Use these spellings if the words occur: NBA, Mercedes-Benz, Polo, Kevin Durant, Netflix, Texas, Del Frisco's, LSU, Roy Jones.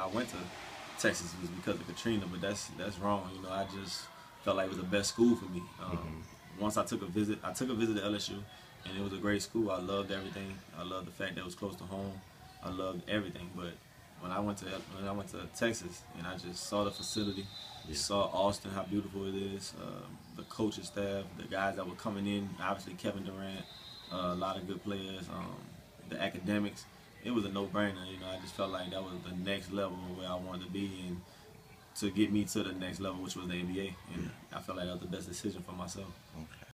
I went to Texas was because of Katrina, but that's wrong. You know, I just felt like it was the best school for me. Once I took a visit to LSU, and it was a great school. I loved everything. I loved the fact that it was close to home. I loved everything. But when I went to Texas, and I just saw the facility, saw Austin, how beautiful it is, the coaching staff, the guys that were coming in, obviously Kevin Durant, a lot of good players, the academics. It was a no-brainer, you know. I just felt like that was the next level where I wanted to be, and to get me to the next level, which was the NBA, and I felt like that was the best decision for myself. Okay.